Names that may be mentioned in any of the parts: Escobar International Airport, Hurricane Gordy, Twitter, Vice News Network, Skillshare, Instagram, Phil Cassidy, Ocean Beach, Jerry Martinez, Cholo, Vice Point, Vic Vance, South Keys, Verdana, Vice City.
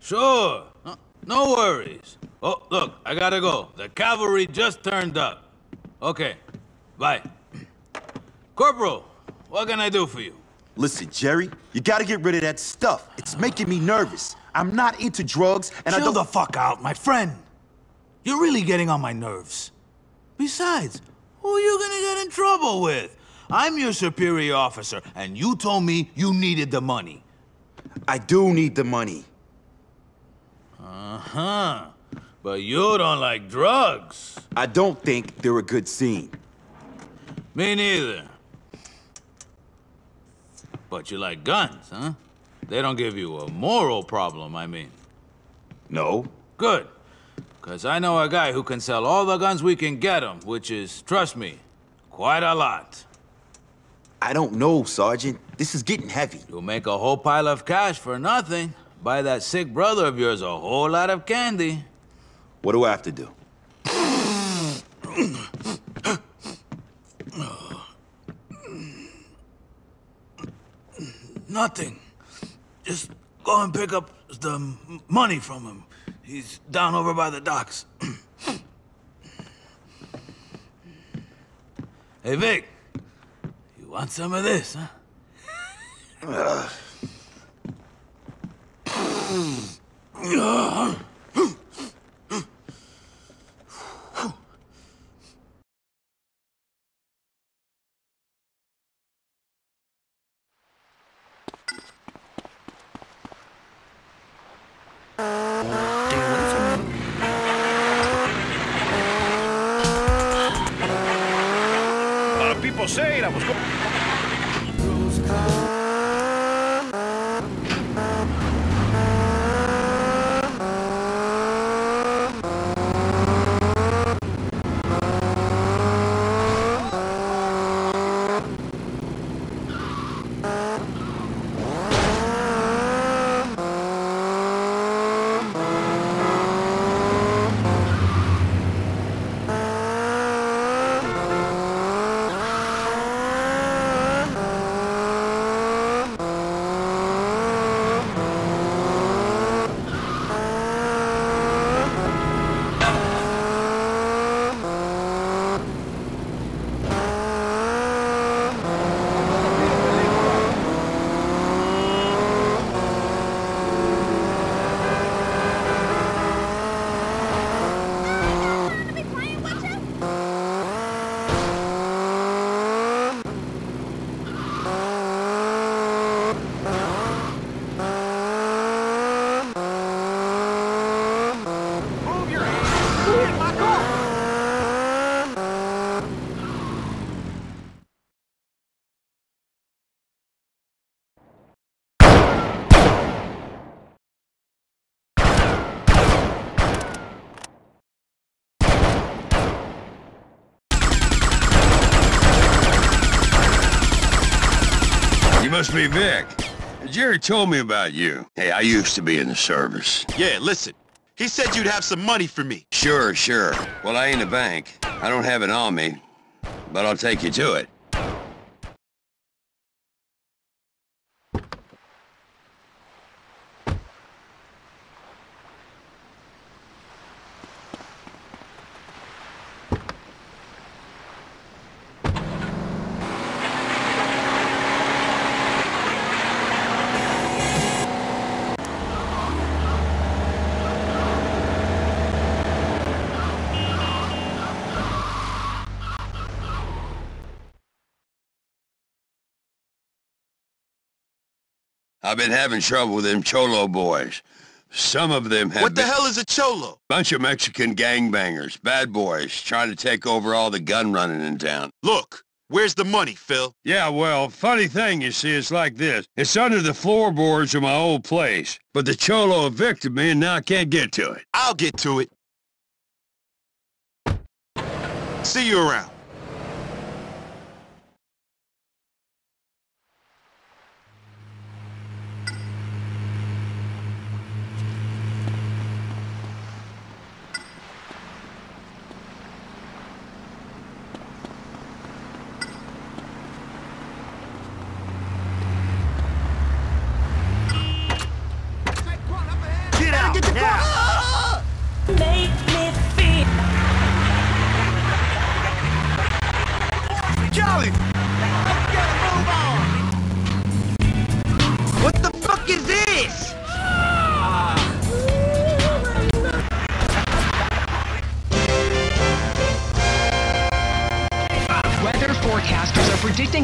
Sure. No worries. Oh, look, I gotta go. The cavalry just turned up. Okay, bye. Corporal, what can I do for you? Listen, Jerry, you gotta get rid of that stuff. It's making me nervous. I'm not into drugs, and I don't— Chill the fuck out, my friend. You're really getting on my nerves. Besides, who are you gonna get in trouble with? I'm your superior officer, and you told me you needed the money. I do need the money. Uh-huh. But you don't like drugs. I don't think they're a good scene. Me neither. But you like guns, huh? They don't give you a moral problem, I mean. No. Good. Because I know a guy who can sell all the guns we can get him, which is, trust me, quite a lot. I don't know, Sergeant. This is getting heavy. You'll make a whole pile of cash for nothing. Buy that sick brother of yours a whole lot of candy. What do I have to do? Nothing. Just go and pick up the money from him. He's down over by the docks. Hey, Vic. You want some of this, huh? People said I was going. Must be Vic. Jerry told me about you. Hey, I used to be in the service. Yeah, listen. He said you'd have some money for me. Sure, sure. Well, I ain't a bank. I don't have it on me, but I'll take you to it. I've been having trouble with them Cholo boys. Some of them have— What the hell is a Cholo? Bunch of Mexican gangbangers, bad boys, trying to take over all the gun running in town. Look, where's the money, Phil? Yeah, well, funny thing, you see, it's like this. It's under the floorboards of my old place, but the Cholo evicted me and now I can't get to it. I'll get to it. See you around.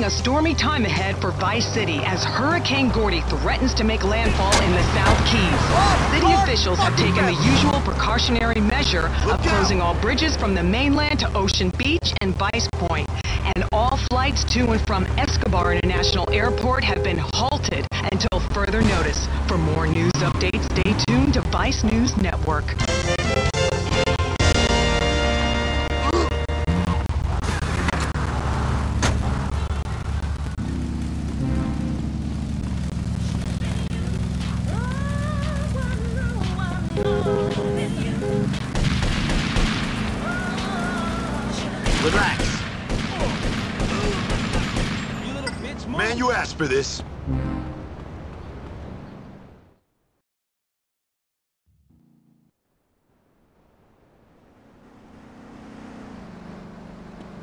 a stormy time ahead for Vice City as Hurricane Gordy threatens to make landfall in the South Keys. City officials have taken the usual precautionary measure of closing all bridges from the mainland to Ocean Beach and Vice Point. And all flights to and from Escobar International Airport have been halted until further notice. For more news updates, stay tuned to Vice News Network. Relax. Man, you asked for this.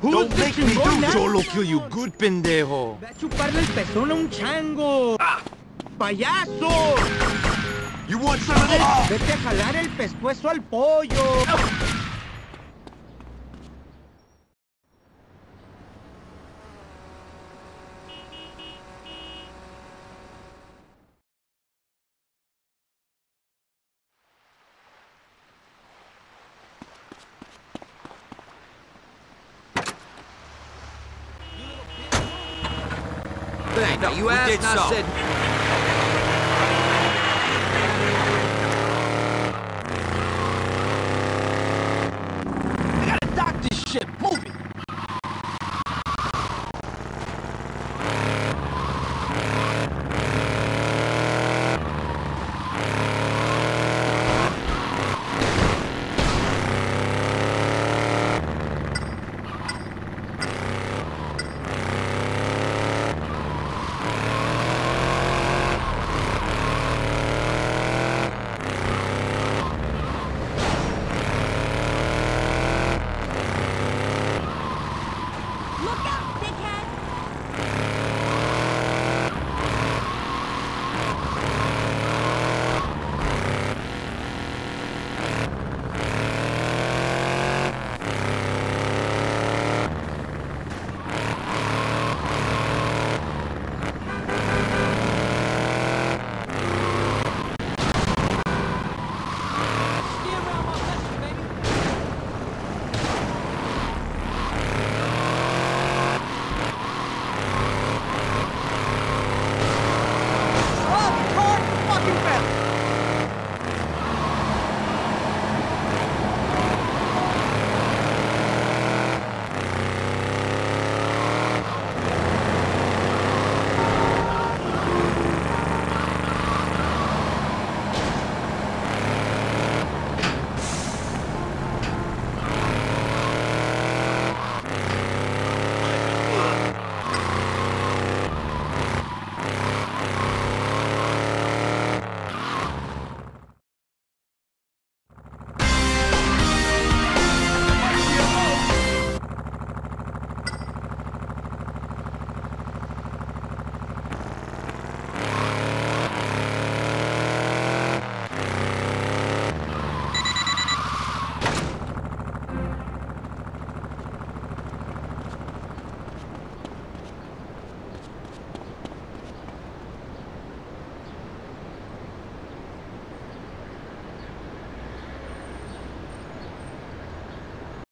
Don't make me do solo kill you, good pendejo. Va a chuparle el pezón a un chango. Payaso. You want some of this? Vete a jalar el pescuezo al pollo. Thank you. You asked, I said.